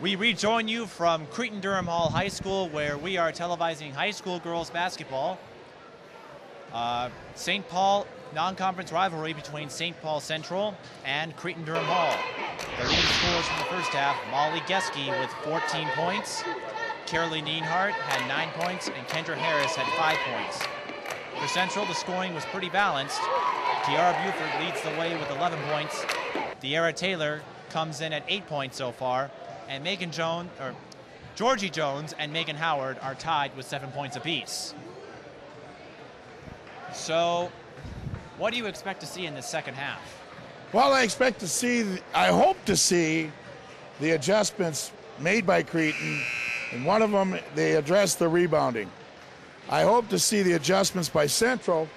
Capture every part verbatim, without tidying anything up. We rejoin you from Cretin-Derham Hall High School, where we are televising high school girls basketball. Uh, Saint Paul non-conference rivalry between Saint Paul Central and Cretin-Derham Hall. The leading scorers from the first half, Molly Geske with fourteen points, Carolee Neenhart had nine points, and Kendra Harris had five points. For Central, the scoring was pretty balanced. Kiara Buford leads the way with eleven points. De'Ara Taylor comes in at eight points so far. And Megan Jones, or Georgie Jones and Megan Howard are tied with seven points apiece. So what do you expect to see in the second half? Well, I expect to see, I hope to see the adjustments made by Cretin, and one of them, they address the rebounding. I hope to see the adjustments by Central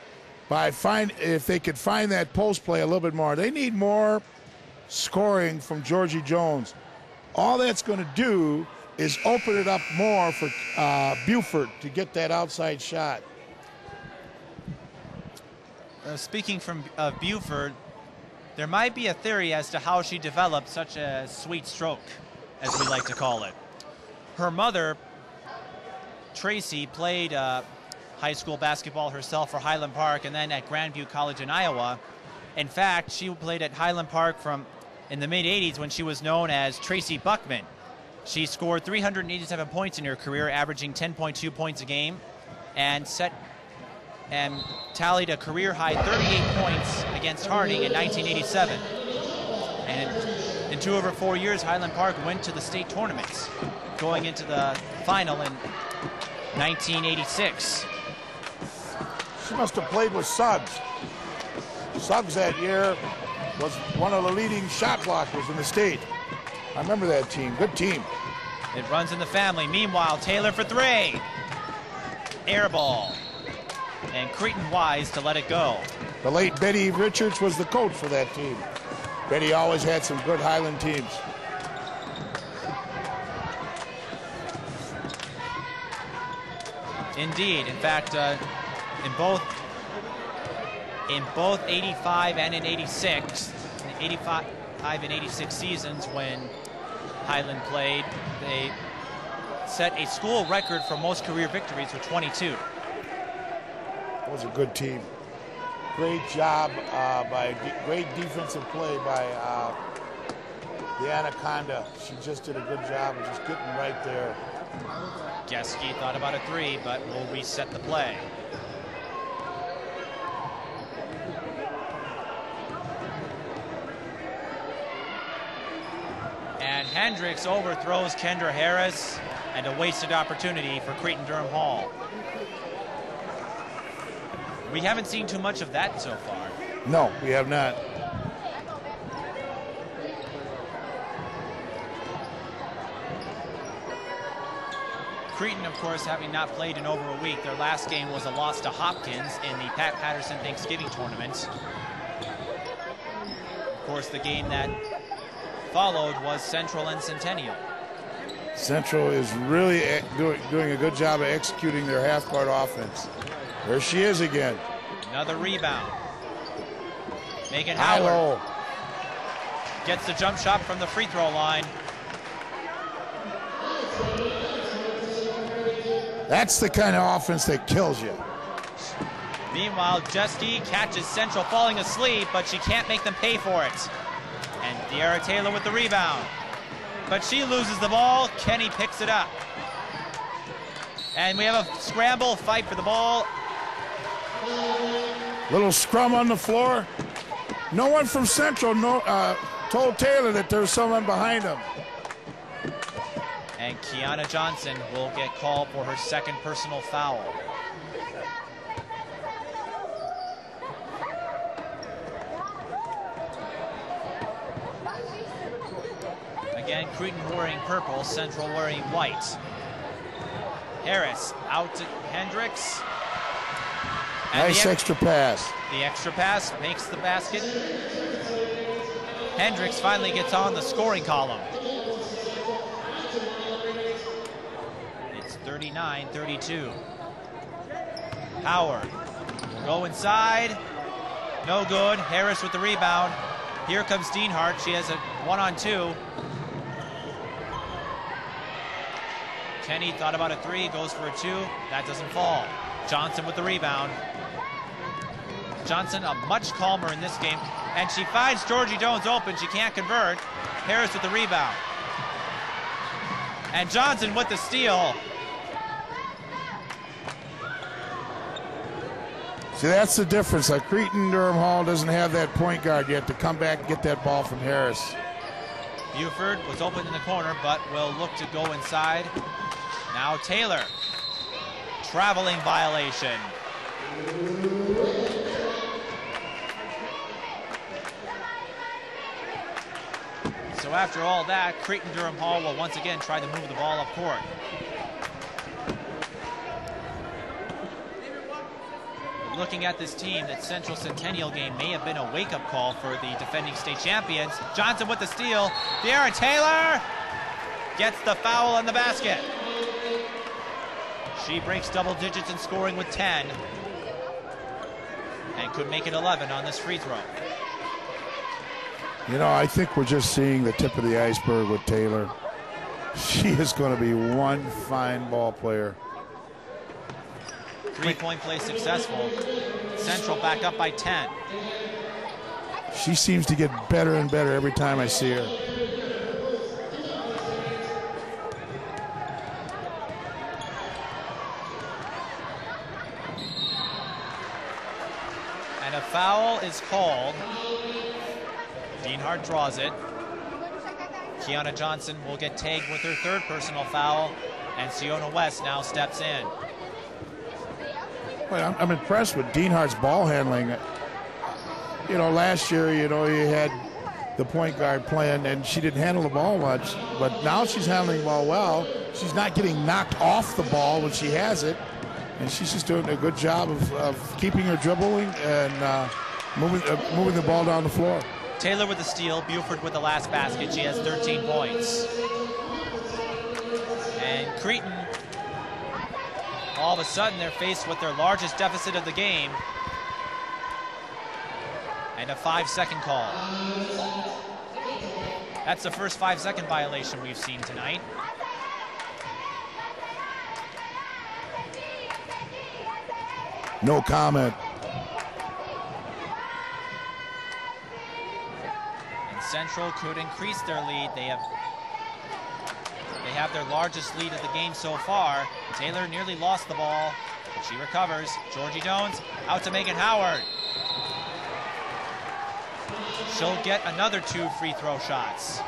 by find, if they could find that post play a little bit more. They need more scoring from Georgie Jones. All that's going to do is open it up more for uh, Buford to get that outside shot. Uh, speaking from uh, Buford, there might be a theory as to how she developed such a sweet stroke, as we like to call it. Her mother, Tracy, played uh, high school basketball herself for Highland Park and then at Grandview College in Iowa. In fact, she played at Highland Park from in the mid eighties when she was known as Tracy Buckman. She scored three hundred eighty-seven points in her career, averaging ten point two points a game, and set and tallied a career-high thirty-eight points against Harding in nineteen eighty-seven. And in two of her four years, Highland Park went to the state tournaments, going into the final in nineteen eighty-six. She must have played with Suggs. Suggs that year was one of the leading shot blockers in the state. I remember that team, good team. It runs in the family. Meanwhile, Taylor for three. Air ball. And Cretin wise to let it go. The late Betty Richards was the coach for that team. Betty always had some good Highland teams. Indeed, in fact, uh, in both In both eighty-five and in eighty-six, in eighty-five and eighty-six seasons when Highland played, they set a school record for most career victories with twenty-two. That was a good team. Great job uh, by, great defensive play by uh, the Anaconda. She just did a good job of just getting right there. Geske thought about a three, but will reset the play. And Hendricks overthrows Kendra Harris, and a wasted opportunity for Cretin-Derham Hall. We haven't seen too much of that so far. No, we have not. Cretin, of course, having not played in over a week, their last game was a loss to Hopkins in the Pat Patterson Thanksgiving tournament. Of course, the game that followed was Central and Centennial. Central is really doing, doing a good job of executing their half-court offense. There she is again. Another rebound. Megan Howard gets the jump shot from the free throw line. That's the kind of offense that kills you. Meanwhile, Geske catches Central falling asleep, but she can't make them pay for it. And De'Ara Taylor with the rebound. But she loses the ball. Kenny picks it up. And we have a scramble, fight for the ball. Little scrum on the floor. No one from Central no, uh, told Taylor that there was someone behind him. And Kiana Johnson will get called for her second personal foul. Again, Cretin wearing purple, Central wearing white. Harris out to Hendricks. Nice extra pass. The extra pass makes the basket. Hendricks finally gets on the scoring column. It's thirty-nine thirty-two. Howard will go inside. No good. Harris with the rebound. Here comes Deinhardt. She has a one-on-two. Kenny thought about a three, goes for a two. That doesn't fall. Johnson with the rebound. Johnson, a much calmer in this game. And she finds Georgie Jones open. She can't convert. Harris with the rebound. And Johnson with the steal. See, that's the difference. Like, Cretin-Derham Hall doesn't have that point guard yet to come back and get that ball from Harris. Buford was open in the corner, but will look to go inside. Now Taylor. Traveling violation. So after all that, Cretin-Derham Hall will once again try to move the ball up court. Looking at this team, that Central Centennial game may have been a wake-up call for the defending state champions. Johnson with the steal. De'Ara Taylor gets the foul on the basket. She breaks double digits in scoring with ten and could make it eleven on this free throw. You know, I think we're just seeing the tip of the iceberg with Taylor. She is going to be one fine ball player. Three-point play successful. Central back up by ten. She seems to get better and better every time I see her. And a foul is called. Deinhardt draws it. Kiana Johnson will get tagged with her third personal foul, and Siona West now steps in. Well, I'm, I'm impressed with Deinhardt's ball handling. You know, last year, you know, you had the point guard playing, and she didn't handle the ball much. But now she's handling the ball well. She's not getting knocked off the ball when she has it, and she's just doing a good job of, of keeping her dribbling and uh, moving uh, moving the ball down the floor. Taylor with the steal, Buford with the last basket. She has thirteen points. And Cretin, all of a sudden, they're faced with their largest deficit of the game. And a five-second call. That's the first five-second violation we've seen tonight. No comment. And Central could increase their lead. They have... They have their largest lead of the game so far. Taylor nearly lost the ball, but she recovers. Georgie Jones out to Megan Howard. She'll get another two free throw shots.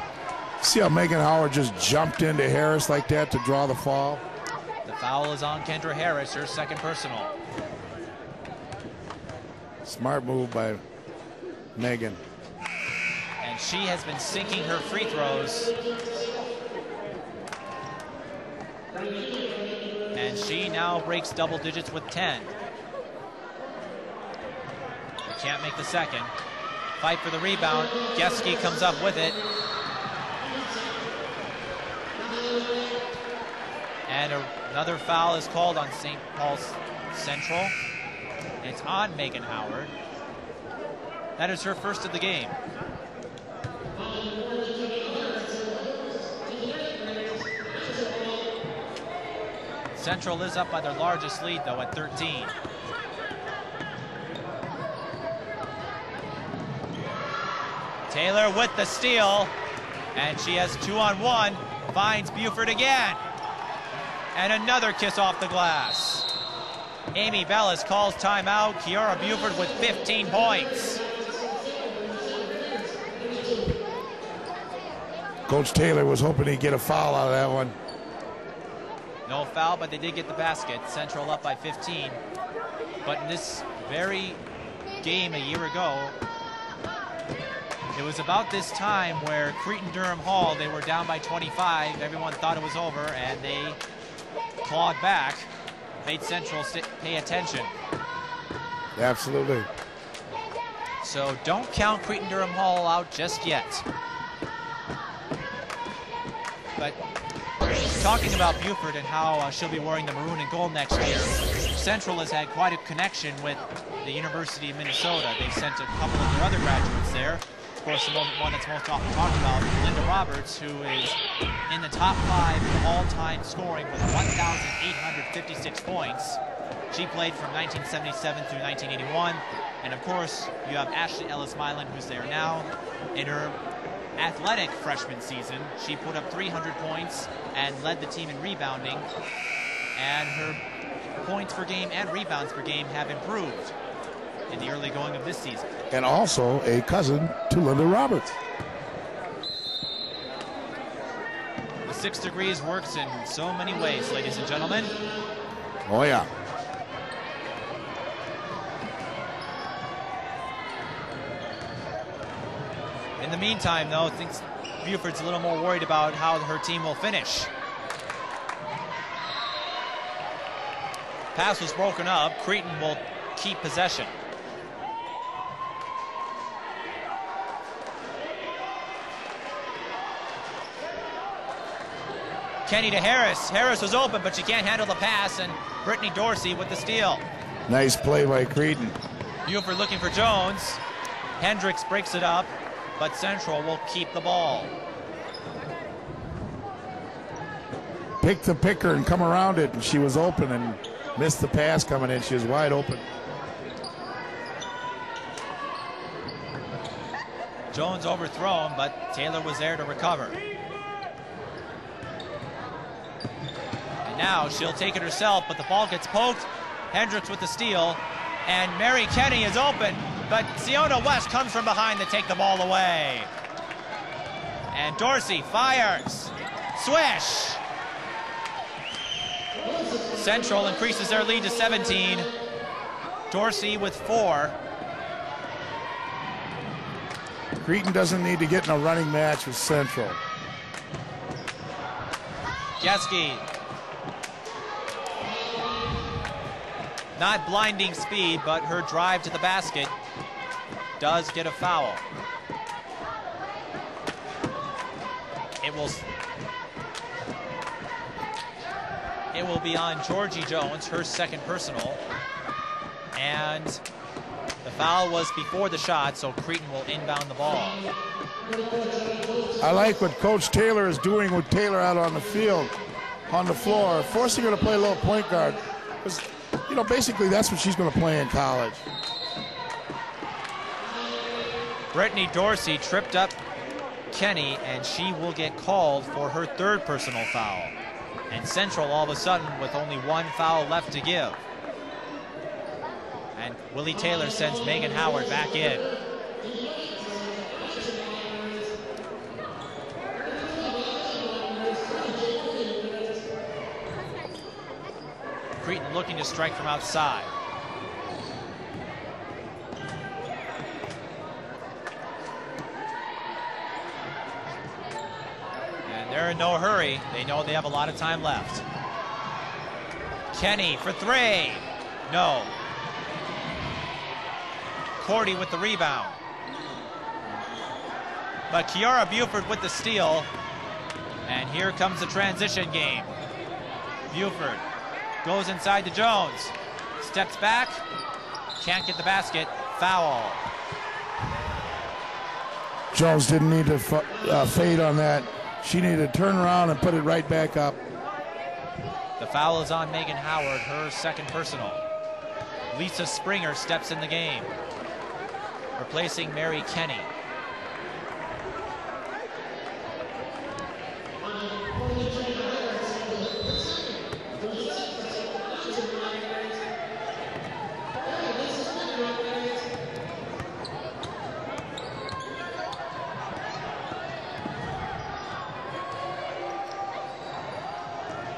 See how Megan Howard just jumped into Harris like that to draw the foul? The foul is on Kendra Harris, her second personal. Smart move by Megan. And she has been sinking her free throws. And she now breaks double digits with ten. She can't make the second. Fight for the rebound. Geske comes up with it. And a, another foul is called on Saint Paul Central. It's on Megan Howard. That is her first of the game. Central is up by their largest lead, though, at thirteen. Taylor with the steal, and she has two on one, finds Buford again. And another kiss off the glass. Amy Bellis calls timeout. Kiara Buford with fifteen points. Coach Taylor was hoping he'd get a foul out of that one. No foul, but they did get the basket. Central up by fifteen. But in this very game a year ago, it was about this time where Cretin-Derham Hall, they were down by twenty-five. Everyone thought it was over, and they clawed back, made Central pay attention. Absolutely. So don't count Cretin-Derham Hall out just yet. But talking about Buford and how uh, she'll be wearing the maroon and gold next year, Central has had quite a connection with the University of Minnesota. They've sent a couple of their other graduates there. of course, the one that's most often talked about, Linda Roberts, who is in the top five in all-time scoring with one thousand eight hundred fifty-six points. She played from nineteen seventy-seven through nineteen eighty-one. And of course, you have Ashley Ellis-Milan, who's there now. In her athletic freshman season, she put up three hundred points and led the team in rebounding. And her points per game and rebounds per game have improved in the early going of this season. And also a cousin to Linda Roberts. The six degrees works in so many ways, ladies and gentlemen. Oh, yeah. In the meantime, though, I think Buford's a little more worried about how her team will finish. Pass was broken up. Cretin will keep possession. Kenny to Harris. Harris was open, but she can't handle the pass, and Brittany Dorsey with the steal. Nice play by Cretin. Buford looking for Jones. Hendricks breaks it up, but Central will keep the ball. Pick the picker and come around it, and she was open and missed the pass coming in. She was wide open. Jones overthrown, but Taylor was there to recover. And now she'll take it herself, but the ball gets poked. Hendricks with the steal, and Mary Kenny is open, but Siona West comes from behind to take the ball away. And Dorsey fires. Swish! Central increases their lead to seventeen. Dorsey with four. Cretin doesn't need to get in a running match with Central. Geske. Not blinding speed, but her drive to the basket does get a foul. It will, it will be on Georgie Jones, her second personal. And the foul was before the shot, so Cretin will inbound the ball. I like what Coach Taylor is doing with Taylor out on the field, on the floor, forcing her to play a little point guard. Because, you know, basically that's what she's going to play in college. Brittany Dorsey tripped up Kenny, and she will get called for her third personal foul. And Central all of a sudden with only one foul left to give. And Willie Taylor sends Megan Howard back in. Cretin looking to strike from outside. They're in no hurry. They know they have a lot of time left. Kenny for three. No. Cordy with the rebound. But Kiara Buford with the steal. And here comes the transition game. Buford goes inside to Jones. Steps back. Can't get the basket. Foul. Jones didn't need to f uh, fade on that. She needed to turn around and put it right back up. The foul is on Megan Howard, her second personal. Lisa Springer steps in the game, replacing Mary Kenny.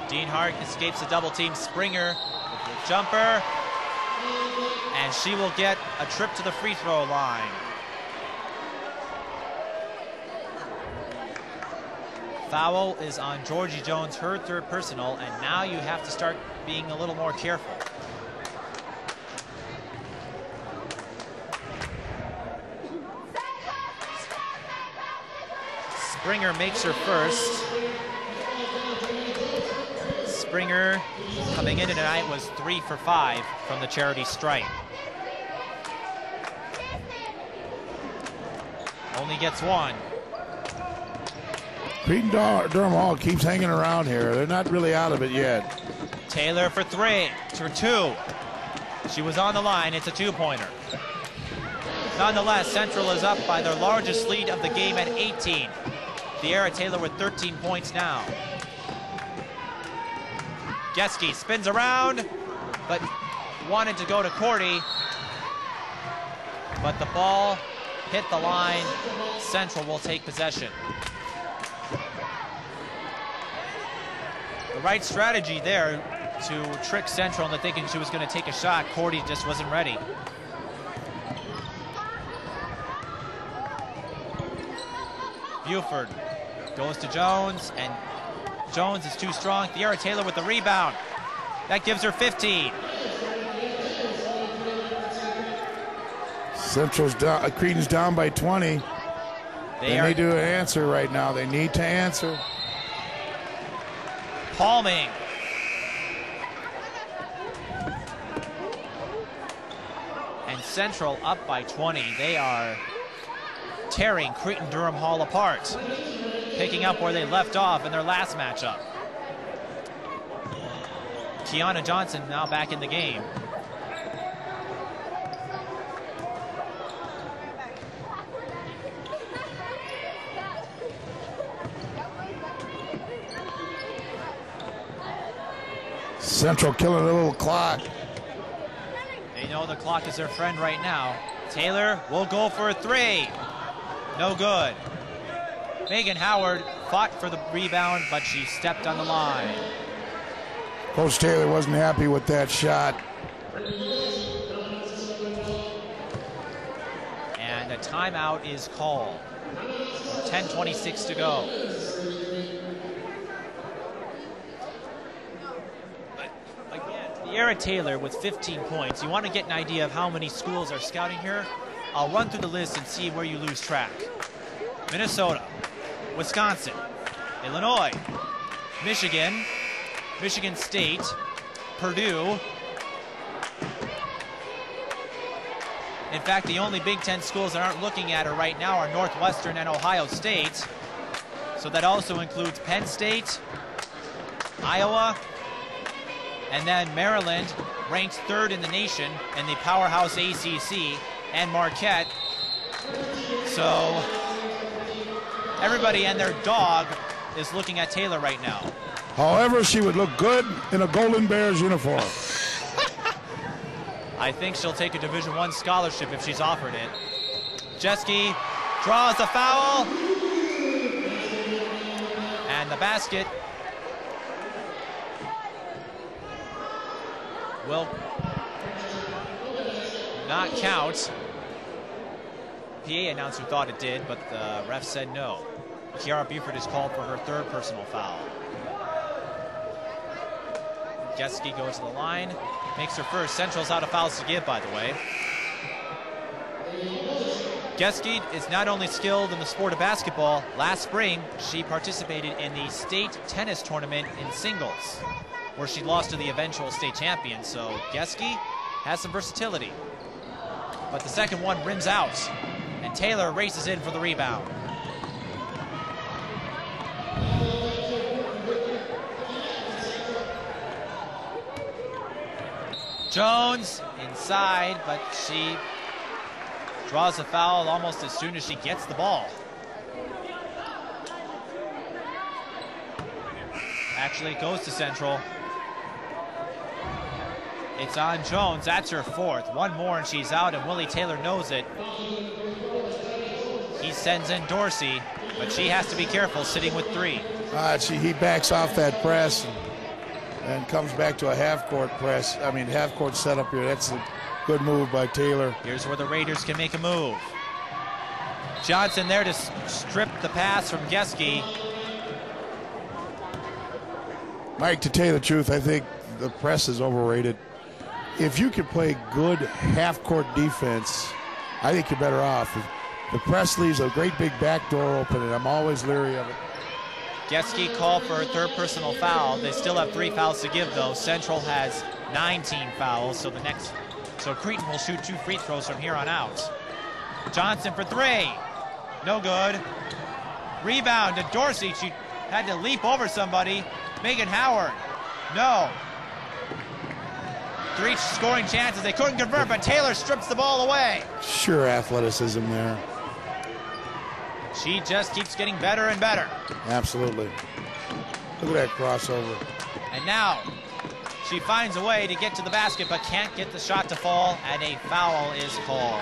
Deinhardt escapes a double team. Springer with the jumper, and she will get a trip to the free throw line. Foul is on Georgie Jones, her third personal, and now you have to start being a little more careful. Springer makes her first. Springer coming in tonight was three for five from the charity stripe. only gets one. Cretin-Derham Hall keeps hanging around here. They're not really out of it yet. Taylor for three, for two. She was on the line. It's a two-pointer. Nonetheless, Central is up by their largest lead of the game at eighteen. De'Ara Taylor with thirteen points now. Geske spins around, but wanted to go to Cordy. But the ball hit the line. Central will take possession. The right strategy there to trick Central into thinking she was going to take a shot. Cordy just wasn't ready. Buford goes to Jones, and Jones is too strong. De'Ara Taylor with the rebound. That gives her fifteen. Central's down, Cretin's down by twenty. They, they are, need to answer right now. They need to answer. Palming. And Central up by twenty. They are tearing Cretin-Derham Hall apart, picking up where they left off in their last matchup. Kiana Johnson now back in the game. Central killing a little clock. They know the clock is their friend right now. Taylor will go for a three. No good. Megan Howard fought for the rebound, but she stepped on the line. Coach Taylor wasn't happy with that shot. And a timeout is called. ten twenty-six to go. De'Ara Taylor with fifteen points. You want to get an idea of how many schools are scouting here? I'll run through the list and see where you lose track. Minnesota, Wisconsin, Illinois, Michigan, Michigan State, Purdue. In fact, the only Big Ten schools that aren't looking at her right now are Northwestern and Ohio State. So that also includes Penn State, Iowa, and then Maryland, ranked third in the nation in the powerhouse A C C, and Marquette. So everybody and their dog is looking at Taylor right now. However, she would look good in a Golden Bears uniform. I think she'll take a Division One scholarship if she's offered it. Geske draws the foul. And the basket will not count. P A announcer thought it did, but the ref said no. Kiara Buford is called for her third personal foul. Geske goes to the line, makes her first. Central's out of fouls to give, by the way. Geske is not only skilled in the sport of basketball, last spring she participated in the state tennis tournament in singles, where she lost to the eventual state champion. So Geske has some versatility. But the second one rims out, and Taylor races in for the rebound. Jones inside, but she draws a foul almost as soon as she gets the ball. Actually, it goes to Central. It's on Jones. That's her fourth. One more and she's out, and Willie Taylor knows it. He sends in Dorsey, but she has to be careful sitting with three. Uh, she, he backs off that press and, and comes back to a half-court press. I mean, half-court setup here. That's a good move by Taylor. Here's where the Raiders can make a move. Johnson there to strip the pass from Geske. Mike, to tell you the truth, I think the press is overrated. If you can play good half-court defense, I think you're better off. The press leaves a great big back door open, and I'm always leery of it. Geske called for a third personal foul. They still have three fouls to give, though. Central has nineteen fouls, so the next, so Cretin will shoot two free throws from here on out. Johnson for three. No good. Rebound to Dorsey. She had to leap over somebody. Megan Howard. No. Three scoring chances. They couldn't convert, but Taylor strips the ball away. Sure athleticism there. She just keeps getting better and better. Absolutely. Look at that crossover. And now she finds a way to get to the basket, but can't get the shot to fall, and a foul is called.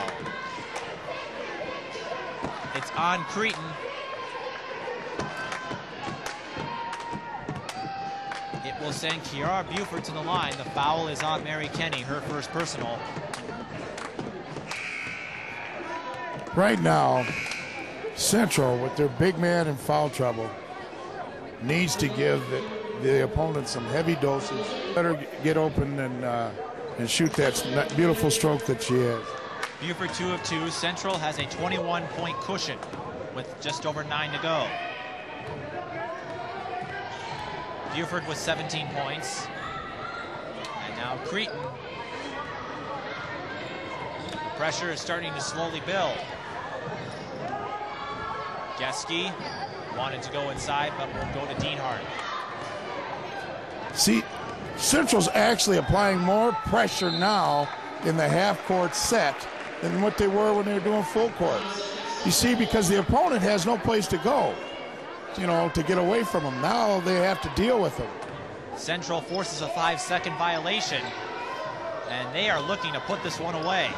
It's on Cretin. It will send Kiara Buford to the line. The foul is on Mary Kenny, her first personal. Right now, Central, with their big man in foul trouble, needs to give the, the opponent some heavy doses. Let her get open and, uh, and shoot that beautiful stroke that she has. Buford two of two. Central has a twenty-one point cushion with just over nine to go. Buford with seventeen points. And now Cretin. The pressure is starting to slowly build. Geske wanted to go inside, but will go to Deinhardt. See, Central's actually applying more pressure now in the half-court set than what they were when they were doing full court. You see, because the opponent has no place to go, you know, to get away from them. Now they have to deal with them. Central forces a five-second violation, and they are looking to put this one away.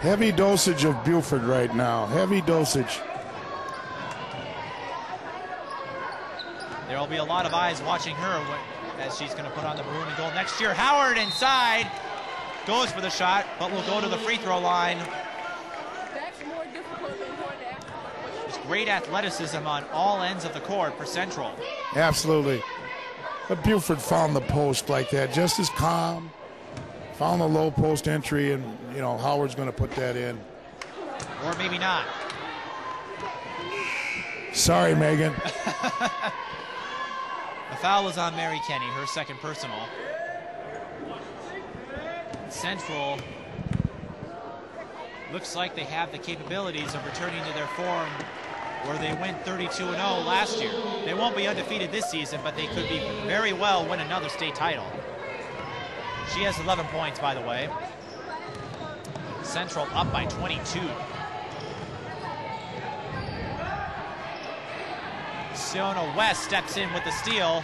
Heavy dosage of Buford right now. Heavy dosage. There will be a lot of eyes watching her as she's going to put on the maroon and gold next year. Howard inside. Goes for the shot, but will go to the free throw line. There's great athleticism on all ends of the court for Central. Absolutely. But Buford found the post like that, just as calm. Found the low post entry, and, you know, Howard's going to put that in. Or maybe not. Sorry, Megan. The foul was on Mary Kenny, her second personal. Central looks like they have the capabilities of returning to their form where they went thirty-two and oh last year. They won't be undefeated this season, but they could be very well win another state title. She has eleven points, by the way. Central up by twenty-two. Siona West steps in with the steal.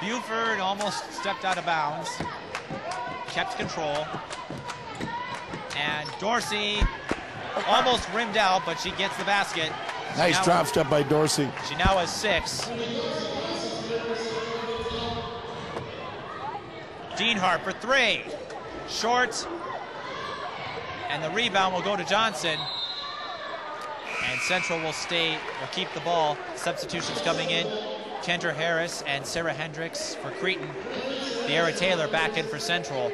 Buford almost stepped out of bounds. Kept control. And Dorsey almost rimmed out, but she gets the basket. Nice drop step by Dorsey. She now has six. Deinhardt for three. Short. And the rebound will go to Johnson. And Central will stay or keep the ball. Substitutions coming in. Kendra Harris and Sarah Hendricks for Cretin. De'Ara Taylor back in for Central.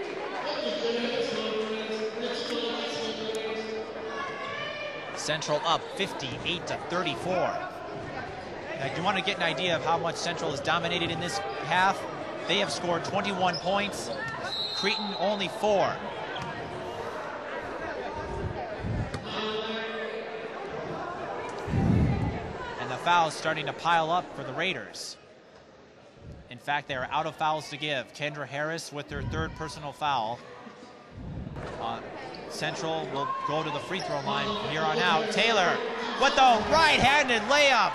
Central up fifty-eight to thirty-four. Now, you want to get an idea of how much Central has dominated in this half? They have scored twenty-one points. Cretin only four. And the fouls starting to pile up for the Raiders. In fact, they are out of fouls to give. Kendra Harris with their third personal foul. Uh, Central will go to the free throw line from here on out. Taylor with the right-handed layup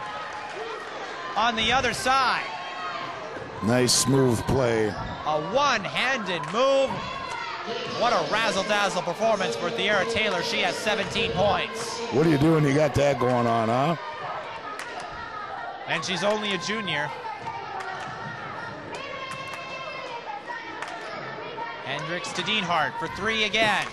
on the other side. Nice smooth play. A one-handed move. What a razzle-dazzle performance for De'Ara Taylor. She has seventeen points. What do you do when you got that going on, huh? And she's only a junior. Hendricks to Deinhardt for three again.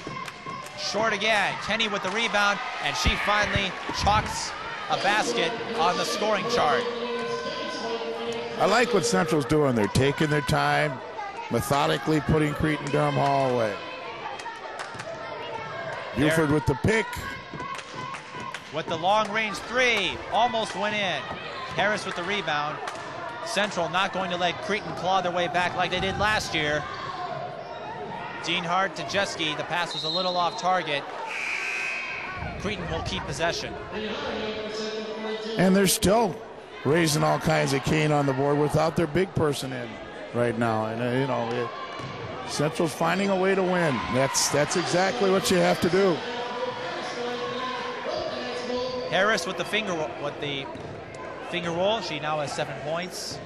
Short again. Kenny with the rebound, and she finally chalks a basket on the scoring chart. I like what Central's doing. They're taking their time, methodically putting Cretin-Derham Hall away. There. Buford with the pick. With the long-range three, almost went in. Harris with the rebound. Central not going to let Cretin claw their way back like they did last year. Deinhardt to Geske. The pass was a little off target. Cretin will keep possession. And they're still raising all kinds of Kane on the board without their big person in right now. And, uh, you know, it, Central's finding a way to win. That's, that's exactly what you have to do. Harris with the finger with the finger roll. She now has seven points.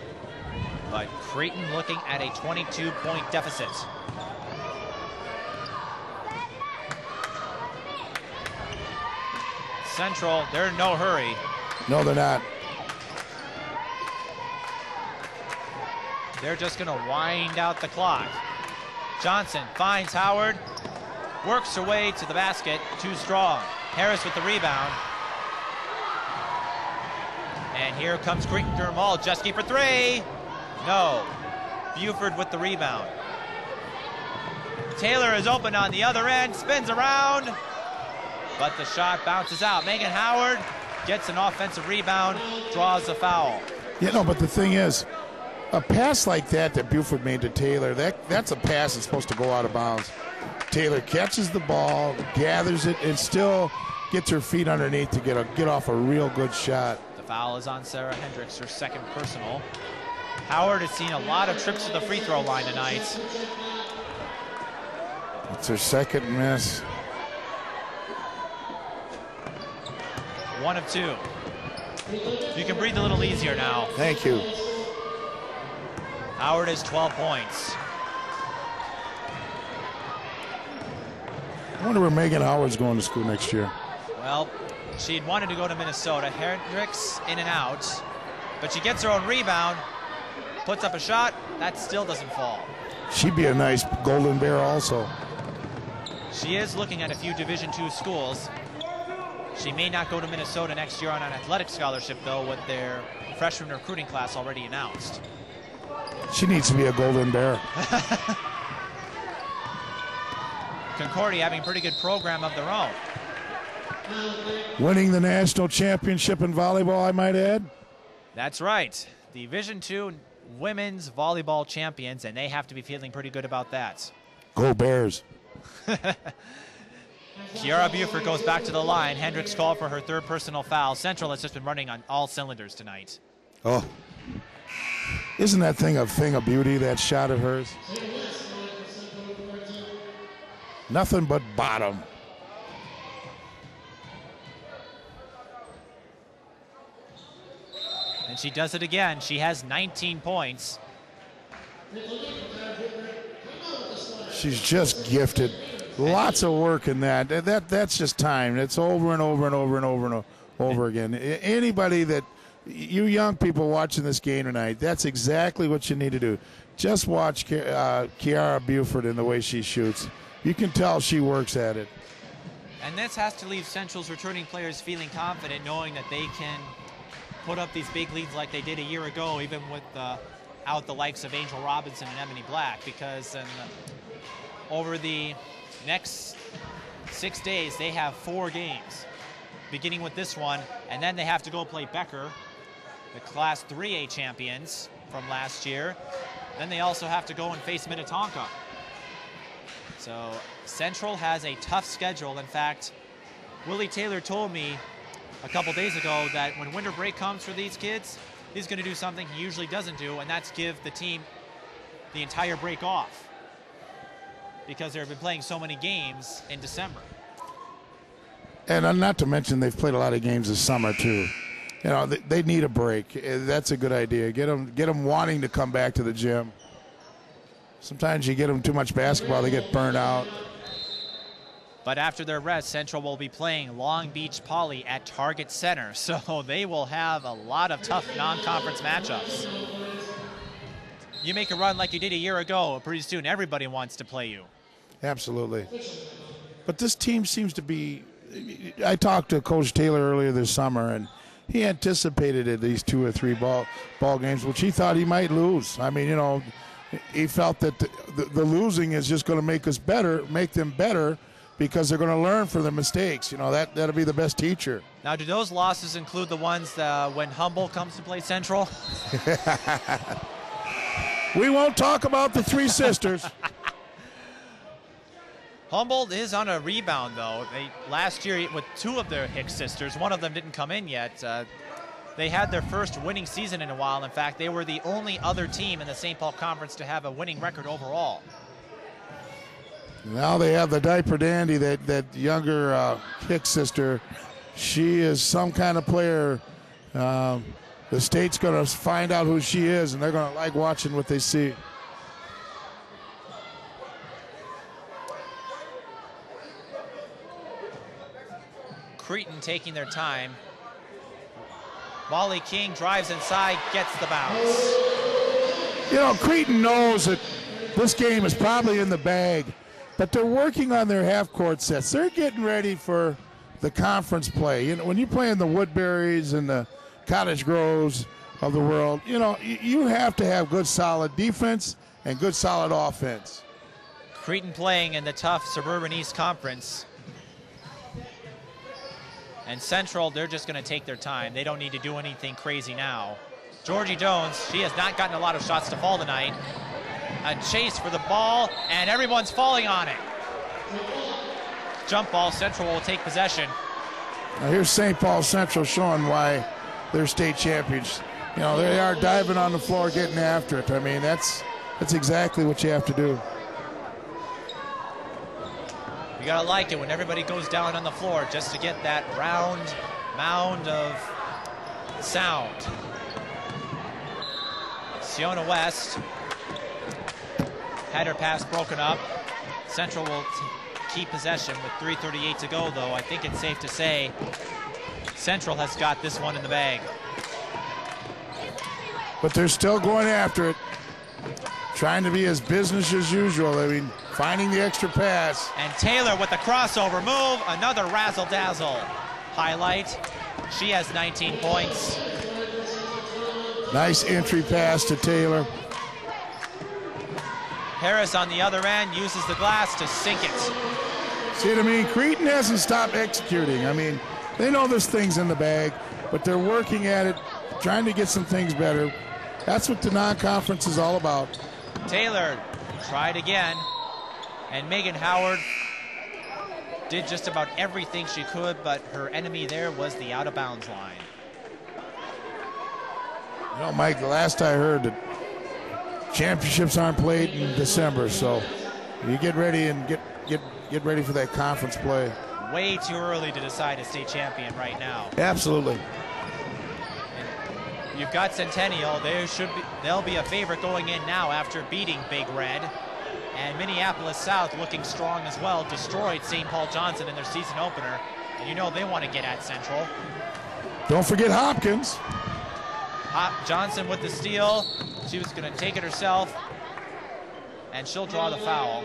But Cretin looking at a twenty-two point deficit. Central, they're in no hurry. No, they're not. They're just going to wind out the clock. Johnson finds Howard, works her way to the basket, too strong. Harris with the rebound. And here comes Cretin-Derham Hall. Geske for three. No. Buford with the rebound. Taylor is open on the other end, spins around, but the shot bounces out. Megan Howard gets an offensive rebound, draws a foul. You know, but the thing is, a pass like that that Buford made to Taylor, that, that's a pass that's supposed to go out of bounds. Taylor catches the ball, gathers it, and still gets her feet underneath to get, a, get off a real good shot. Foul is on Sarah Hendricks, her second personal. Howard has seen a lot of trips to the free throw line tonight. It's her second miss. One of two. You can breathe a little easier now. Thank you. Howard has twelve points. I wonder where Megan Howard's going to school next year. Well, she had wanted to go to Minnesota. Hendricks in and out, but she gets her own rebound, puts up a shot. That still doesn't fall. She'd be a nice golden bear also. She is looking at a few Division two schools. She may not go to Minnesota next year on an athletic scholarship, though, with their freshman recruiting class already announced. She needs to be a golden bear. Concordia having a pretty good program of their own. Winning the national championship in volleyball, I might add. That's right. Division two women's volleyball champions, and they have to be feeling pretty good about that. Go Bears. Kiara Buford goes back to the line. Hendricks called for her third personal foul. Central has just been running on all cylinders tonight. Oh. Isn't that thing a thing of beauty, that shot of hers? Nothing but bottom. And she does it again. She has nineteen points. She's just gifted. Lots of work in that. That that's just time. It's over and over and over and over and over again. Anybody that you young people watching this game tonight, that's exactly what you need to do. Just watch uh, Kiara Buford and the way she shoots. You can tell she works at it. And this has to leave Central's returning players feeling confident, knowing that they can put up these big leads like they did a year ago, even with uh, out the likes of Angel Robinson and Ebony Black, because in, uh, over the next six days, they have four games, beginning with this one, and then they have to go play Becker, the Class three A champions from last year. Then they also have to go and face Minnetonka. So Central has a tough schedule. In fact, Willie Taylor told me a couple days ago that when winter break comes for these kids, he's going to do something he usually doesn't do, and that's give the team the entire break off, because they've been playing so many games in December. And not to mention they've played a lot of games this summer too. You know, they, they need a break. That's a good idea. Get them, get them wanting to come back to the gym. Sometimes you get them too much basketball, they get burned out. But after their rest, Central will be playing Long Beach Poly at Target Center, so they will have a lot of tough non-conference matchups. You make a run like you did a year ago, pretty soon everybody wants to play you. Absolutely. But this team seems to be, I talked to Coach Taylor earlier this summer, and he anticipated at least two or three ball, ball games, which he thought he might lose. I mean, you know, he felt that the, the, the losing is just going to make us better, make them better, because they're going to learn from their mistakes. You know, that, that'll be the best teacher. Now, do those losses include the ones uh, when Humboldt comes to play Central? We won't talk about the Three Sisters. Humboldt is on a rebound, though. They last year, with two of their Hicks sisters, one of them didn't come in yet. Uh, they had their first winning season in a while. In fact, they were the only other team in the Saint Paul Conference to have a winning record overall. Now they have the diaper dandy, that, that younger uh, Hicks sister. She is some kind of player. Um, the state's going to find out who she is, and they're going to like watching what they see. Cretin taking their time. Molly King drives inside, gets the bounce. You know, Cretin knows that this game is probably in the bag, but they're working on their half-court sets. They're getting ready for the conference play. You know, when you play in the Woodburys and the Cottage Groves of the world, you know, you have to have good, solid defense and good, solid offense. Cretin playing in the tough Suburban East Conference. And Central, they're just going to take their time. They don't need to do anything crazy now. Georgie Jones, she has not gotten a lot of shots to fall tonight. A chase for the ball, and everyone's falling on it. Jump ball, Central will take possession. Now here's Saint Paul Central showing why they're state champions. You know, they are diving on the floor, getting after it. I mean, that's, that's exactly what you have to do. You gotta like it when everybody goes down on the floor just to get that round mound of sound. Siona West had her pass broken up. Central will keep possession with three thirty-eight to go, though. I think it's safe to say Central has got this one in the bag. But they're still going after it, trying to be as business as usual. I mean, finding the extra pass. And Taylor with the crossover move, another razzle-dazzle. Highlight, she has nineteen points. Nice entry pass to Taylor. Harris on the other end uses the glass to sink it. See what I mean? Cretin hasn't stopped executing. I mean, they know this thing's in the bag, but they're working at it, trying to get some things better. That's what the non-conference is all about. Taylor tried again, and Megan Howard did just about everything she could, but her enemy there was the out-of-bounds line. You know, Mike, the last I heard, that championships aren't played in December, so you get ready and get, get, get ready for that conference play. Way too early to decide a state champion right now. Absolutely. You've got Centennial. They should be, they'll be a favorite going in now after beating Big Red. And Minneapolis South looking strong as well. Destroyed Saint Paul Johnson in their season opener. And you know they want to get at Central. Don't forget Hopkins. Hop Johnson with the steal. She was going to take it herself. And she'll draw the foul.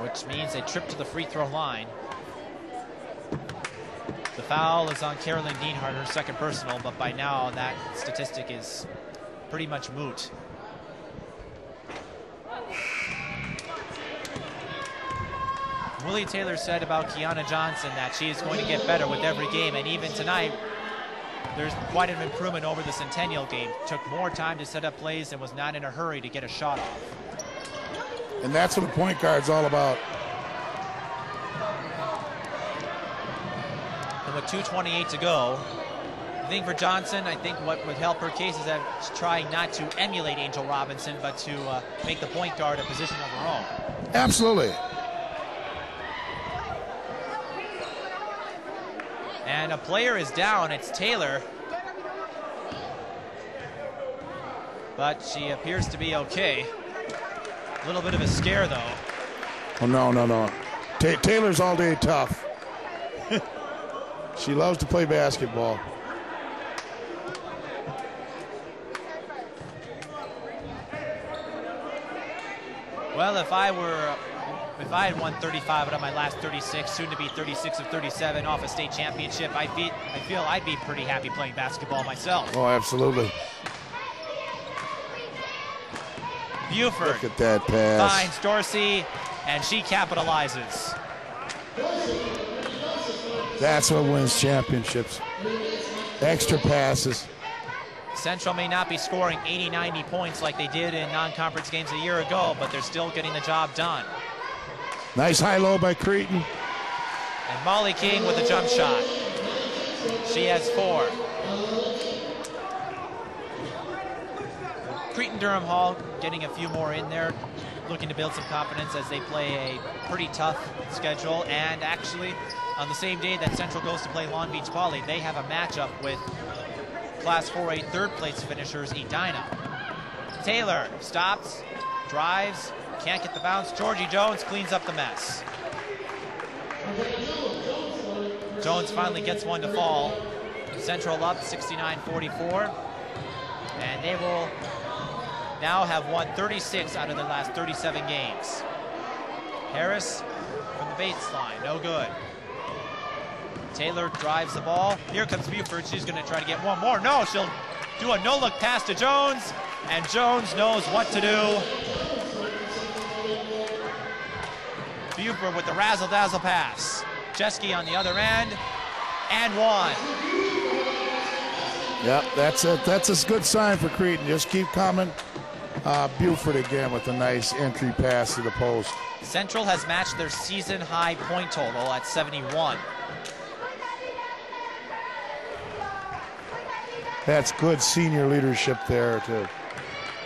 Which means a trip to the free throw line. The foul is on Carolee Neenhart, her second personal, but by now that statistic is pretty much moot. Willie Taylor said about Kiana Johnson that she is going to get better with every game, and even tonight, there's quite an improvement over the Centennial game. Took more time to set up plays and was not in a hurry to get a shot off. And that's what a point guard's all about. With two twenty-eight to go, I think for Johnson, I think what would help her case is that she's trying not to emulate Angel Robinson, but to uh, make the point guard a position of her own. Absolutely. And a player is down. It's Taylor. But she appears to be okay. A little bit of a scare, though. Oh, no, no, no. Ta Taylor's all day tough. She loves to play basketball. Well, if I were, if I had won thirty-five out of my last thirty-six, soon to be thirty-six of thirty-seven off a state championship, I'd be, I feel I'd be pretty happy playing basketball myself. Oh, absolutely. Buford. Look at that pass. Finds Dorsey, and she capitalizes. That's what wins championships. Extra passes. Central may not be scoring eighty, ninety points like they did in non-conference games a year ago, but they're still getting the job done. Nice high-low by Cretin. And Molly King with a jump shot. She has four. Cretin-Derham Hall getting a few more in there, looking to build some confidence as they play a pretty tough schedule. And actually, on the same day that Central goes to play Long Beach Poly, they have a matchup with Class four A third-place finishers Edina. Taylor stops, drives, can't get the bounce. Georgie Jones cleans up the mess. Jones finally gets one to fall. Central up sixty-nine forty-four. And they will now have won thirty-six out of their last thirty-seven games. Harris from the baseline, no good. Taylor drives the ball. Here comes Buford. She's going to try to get one more. No, she'll do a no-look pass to Jones, and Jones knows what to do. Buford with the razzle-dazzle pass. Geske on the other end, and one. Yep, that's it. That's a good sign for Cretin. Just keep coming. Uh, Buford again with a nice entry pass to the post. Central has matched their season-high point total at seventy-one. That's good senior leadership there to,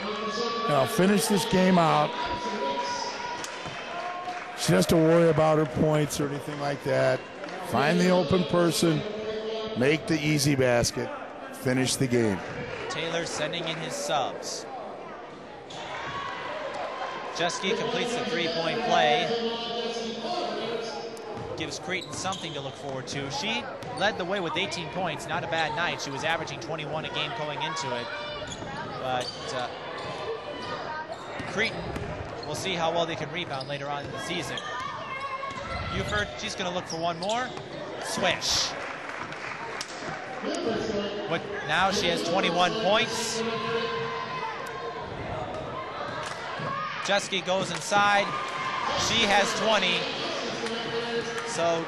you know, finish this game out. She has to worry about her points or anything like that. Find the open person, make the easy basket, finish the game. Taylor sending in his subs. Geske completes the three-point play. Gives Cretin something to look forward to. She led the way with eighteen points. Not a bad night. She was averaging twenty-one a game going into it. But uh, Cretin, we'll see how well they can rebound later on in the season. Buford, she's going to look for one more. Swish. But now she has twenty-one points. Geske goes inside. She has twenty. So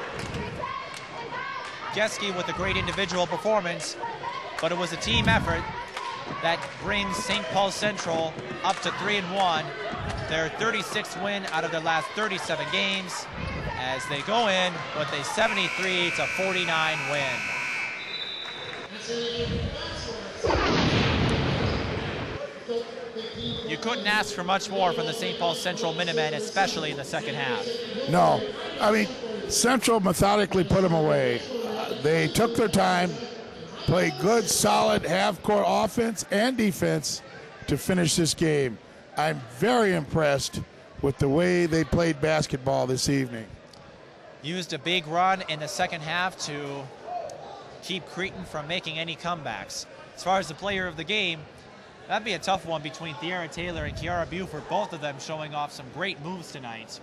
Geske with a great individual performance, but it was a team effort that brings Saint Paul Central up to three and one. Their thirty-sixth win out of their last thirty-seven games as they go in with a seventy-three to forty-nine win. You couldn't ask for much more from the Saint Paul Central Minutemen, especially in the second half. No, I mean, Central methodically put them away. Uh, they took their time, played good, solid half-court offense and defense to finish this game. I'm very impressed with the way they played basketball this evening. Used a big run in the second half to keep Cretin from making any comebacks. As far as the player of the game, that'd be a tough one between De'Ara Taylor and Kiara Buford, both of them showing off some great moves tonight.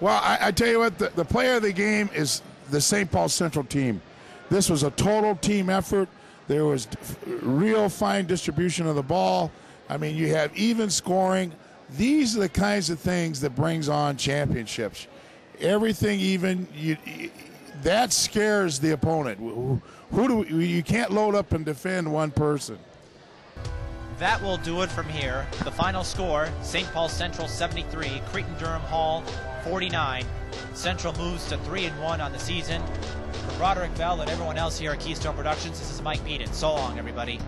Well, I, I tell you what, the, the player of the game is the Saint Paul Central team. This was a total team effort. There was real fine distribution of the ball. I mean, you have even scoring. These are the kinds of things that brings on championships. Everything even, you, that scares the opponent. Who do we, you can't load up and defend one person. That will do it from here. The final score, Saint Paul Central seventy-three, Cretin-Derham Hall forty-nine. Central moves to three and one on the season. For Roderick Bell and everyone else here at Keystone Productions, this is Mike Peden. So long, everybody.